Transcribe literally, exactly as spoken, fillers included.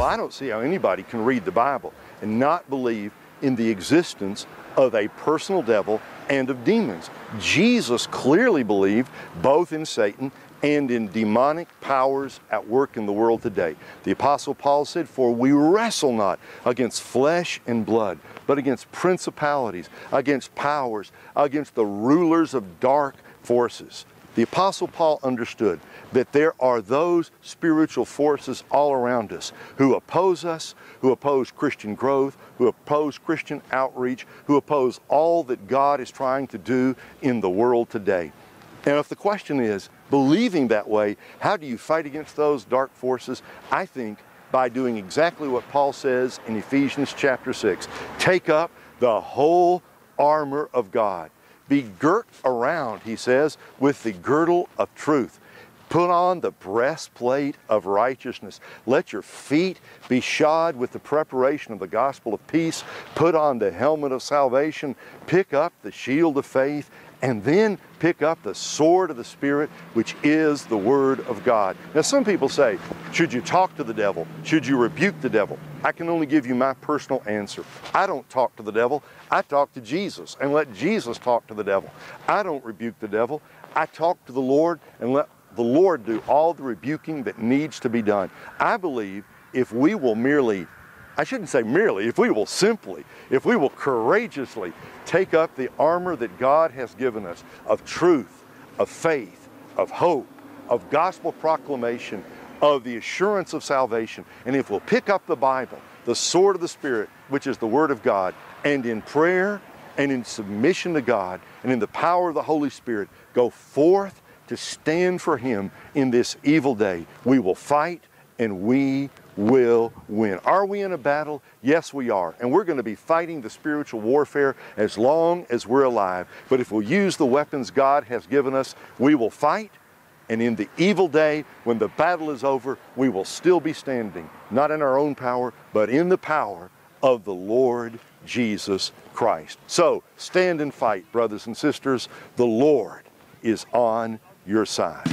Well, I don't see how anybody can read the Bible and not believe in the existence of a personal devil and of demons. Jesus clearly believed both in Satan and in demonic powers at work in the world today. The Apostle Paul said, "For we wrestle not against flesh and blood, but against principalities, against powers, against the rulers of dark forces." The Apostle Paul understood that there are those spiritual forces all around us who oppose us, who oppose Christian growth, who oppose Christian outreach, who oppose all that God is trying to do in the world today. And if the question is, believing that way, how do you fight against those dark forces? I think by doing exactly what Paul says in Ephesians chapter six. Take up the whole armor of God. Be girt around, he says, with the girdle of truth. Put on the breastplate of righteousness. Let your feet be shod with the preparation of the gospel of peace. Put on the helmet of salvation. Pick up the shield of faith. And then pick up the sword of the Spirit, which is the Word of God. Now, some people say, should you talk to the devil? Should you rebuke the devil? I can only give you my personal answer. I don't talk to the devil. I talk to Jesus and let Jesus talk to the devil. I don't rebuke the devil. I talk to the Lord and let the Lord do all the rebuking that needs to be done. I believe if we will merely I shouldn't say merely, if we will simply, if we will courageously take up the armor that God has given us of truth, of faith, of hope, of gospel proclamation, of the assurance of salvation, and if we'll pick up the Bible, the sword of the Spirit, which is the Word of God, and in prayer and in submission to God and in the power of the Holy Spirit, go forth to stand for Him in this evil day, we will fight and we will win. Are we in a battle? Yes, we are. And we're going to be fighting the spiritual warfare as long as we're alive. But if we'll use the weapons God has given us, we will fight. And in the evil day, when the battle is over, we will still be standing, not in our own power, but in the power of the Lord Jesus Christ. So stand and fight, brothers and sisters. The Lord is on your side.